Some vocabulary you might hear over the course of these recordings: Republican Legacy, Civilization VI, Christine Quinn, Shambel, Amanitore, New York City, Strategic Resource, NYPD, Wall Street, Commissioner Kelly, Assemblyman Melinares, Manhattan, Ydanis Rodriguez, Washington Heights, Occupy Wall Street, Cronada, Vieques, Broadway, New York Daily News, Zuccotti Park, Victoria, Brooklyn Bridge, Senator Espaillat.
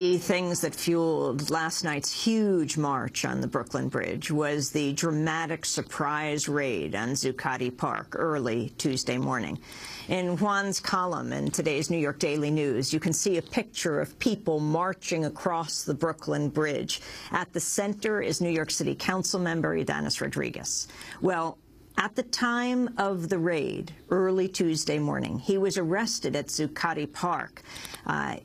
The things that fueled last night's huge march on the Brooklyn Bridge was the dramatic surprise raid on Zuccotti Park early Tuesday morning. In Juan's column in today's New York Daily News, you can see a picture of people marching across the Brooklyn Bridge. At the center is New York City Council member Ydanis Rodriguez. Well, at the time of the raid, early Tuesday morning, he was arrested at Zuccotti Park.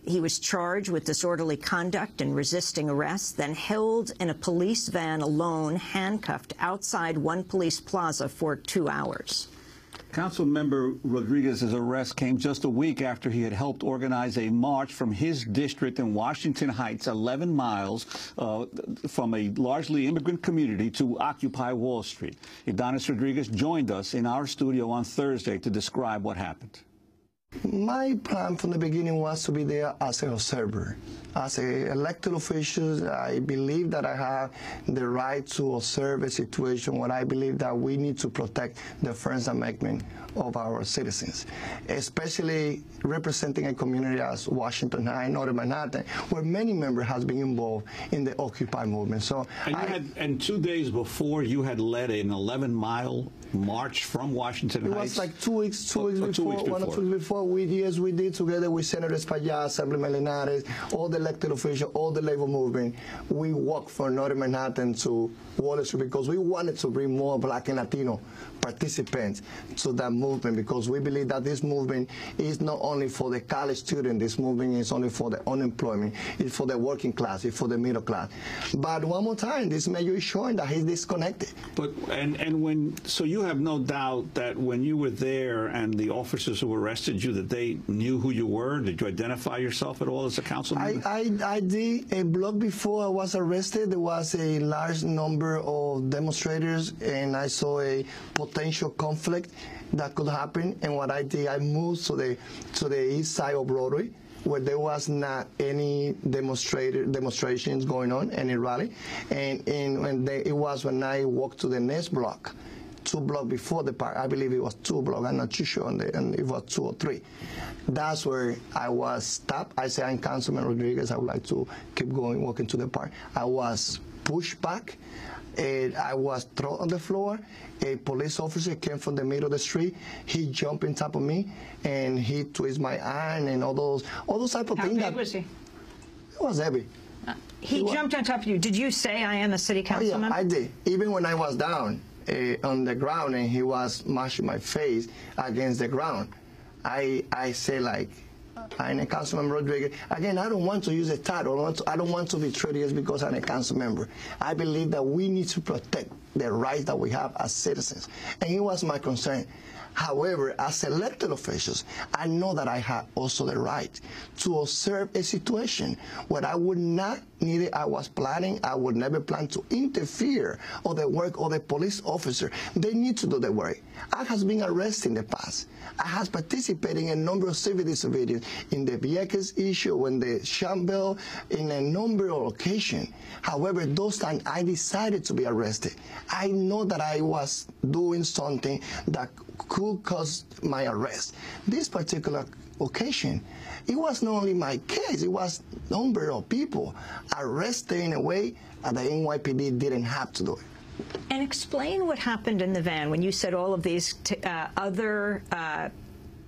He was charged with disorderly conduct and resisting arrest, then held in a police van alone, handcuffed outside one police plaza for 2 hours. Councilmember Rodriguez's arrest came just a week after he had helped organize a march from his district in Washington Heights, 11 miles from a largely immigrant community, to Occupy Wall Street. Ydanis Rodriguez joined us in our studio on Thursday to describe what happened. My plan from the beginning was to be there as an observer. As an elected official, I believe that I have the right to observe a situation when I believe that we need to protect the First Amendment of our citizens, especially representing a community as Washington Heights, Northern Manhattan, where many members have been involved in the Occupy movement. So, and 2 days before, you had led an 11-mile march from Washington Heights. It was like two weeks before. Yes, we did, together with Senator Espaillat, Assemblyman Melinares, all the elected officials, all the labor movement. We walked from Northern Manhattan to Wall Street because we wanted to bring more Black and Latino participants to that movement, because we believe that this movement is not only for the college student, this movement is only for the unemployment, it's for the working class, it's for the middle class. But one more time, this mayor is showing that he's disconnected. But so you have no doubt that when you were there and the officers who arrested you, that they knew who you were? Did you identify yourself at all as a council member? I did. A block before I was arrested, there was a large number of demonstrators, and I saw a potential conflict that could happen. And what I did, I moved to the east side of Broadway, where there was not any demonstrations going on, any rally. And it was when I walked to the next block, 2 blocks before the park. I believe it was 2 blocks. I'm not too sure, and it was 2 or 3. That's where I was stopped. I said, I'm Councilman Rodriguez. I would like to keep going, walking to the park. I was pushed back. I was thrown on the floor. A police officer came from the middle of the street. He jumped on top of me, and he twisted my arm and all those type of things. How big was he? It was heavy. He jumped on top of you. Did you say, I am a city councilman? Oh, yeah, I did. Even when I was down on the ground and he was mashing my face against the ground, I say, like, I'm a council member, Rodriguez. Again, I don't want to use a title. I don't want to be treated because I'm a council member. I believe that we need to protect the rights that we have as citizens, and it was my concern. However, as elected officials, I know that I have also the right to observe a situation where I would not need it. I was planning. I would never plan to interfere or the work of the police officer. They need to do their work. I has been arrested in the past. I has participated in a number of civil disobedience in the Vieques issue, in the Shambel, in a number of occasions. However, those times I decided to be arrested. I know that I was doing something that could cause my arrest. This particular occasion, it was not only my case, it was number of people arrested in a way that the NYPD didn't have to do it. And explain what happened in the van when you said all of these other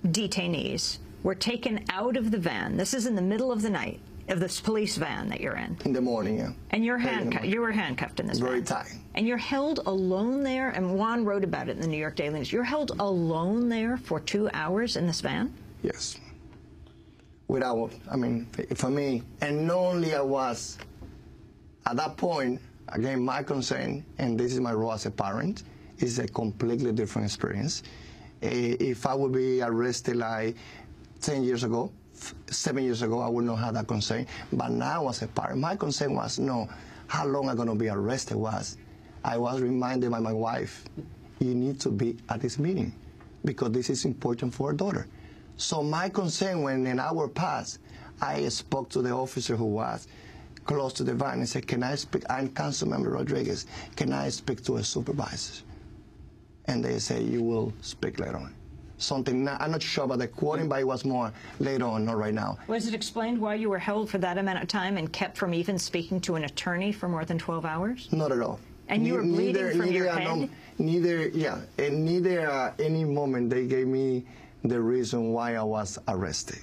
detainees were taken out of the van. This is in the middle of the night, of this police van that you're in. In the morning, yeah. And you're handcuffed. You were handcuffed in this van. Very tight. And you're held alone there, and Juan wrote about it in the New York Daily News. You're held alone there for 2 hours in this van? Yes. Without, I mean, for me, and not only I was, at that point, again, my concern, and this is my role as a parent, is a completely different experience. If I would be arrested like 10 years ago, 7 years ago, I would not have that concern. But now, as a parent, my concern was, no, how long I'm going to be arrested was. I was reminded by my wife, you need to be at this meeting because this is important for our daughter. So my concern, when an hour passed, I spoke to the officer who was close to the van and said, can I speak? I'm Councilmember Rodriguez. Can I speak to a supervisor? And they said, you will speak later on. something. I'm not sure about the quorum, but it was more later on, not right now. Was it explained why you were held for that amount of time and kept from even speaking to an attorney for more than 12 hours? Not at all. And you were bleeding from your head? Neither, any moment they gave me the reason why I was arrested.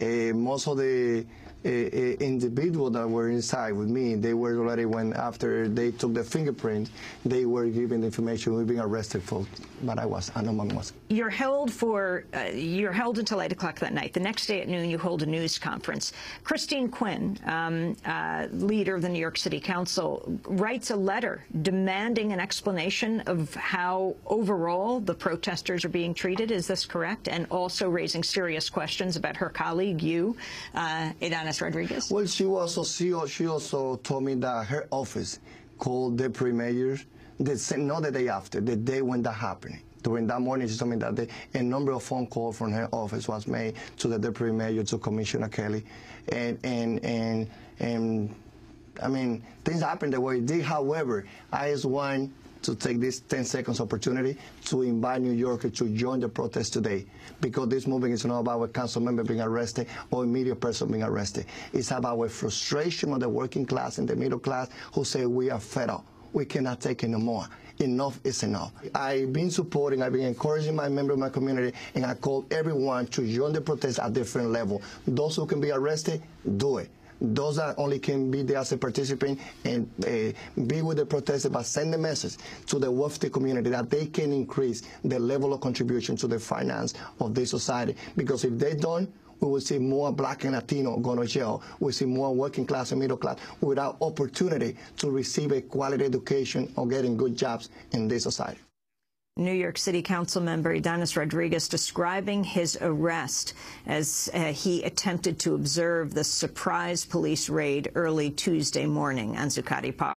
Most of the individuals that were inside with me, they were already, when after they took the fingerprint, they were given the information we've been arrested for, but I was, You're held for, you're held until 8 o'clock that night. The next day at noon, you hold a news conference. Christine Quinn, leader of the New York City Council, writes a letter demanding an explanation of how overall the protesters are being treated. Is this correct? And also raising serious questions about her colleague, you, Ydanis Rodriguez. Well, she also told me that her office called deputy mayor, not the day after, the day when that happened. During that morning, she told me that a number of phone calls from her office was made to the deputy mayor, to Commissioner Kelly, and I mean, things happened the way it did. However, I just want to take this 10 seconds opportunity to invite New Yorkers to join the protest today, because this movement is not about a council member being arrested or a media person being arrested. It's about a frustration of the working class and the middle class who say we are fed up. We cannot take it no more. Enough is enough. I've been supporting, I've been encouraging my members of my community, and I call everyone to join the protest at different levels. Those who can be arrested, do it. Those that only can be there as a participant and be with the protesters, but send a message to the wealthy community that they can increase the level of contribution to the finance of this society. Because if they don't, we will see more Black and Latino going to jail. We'll see more working class and middle class without opportunity to receive a quality education or getting good jobs in this society. New York City Council member Ydanis Rodriguez describing his arrest as he attempted to observe the surprise police raid early Tuesday morning on Zuccotti Park.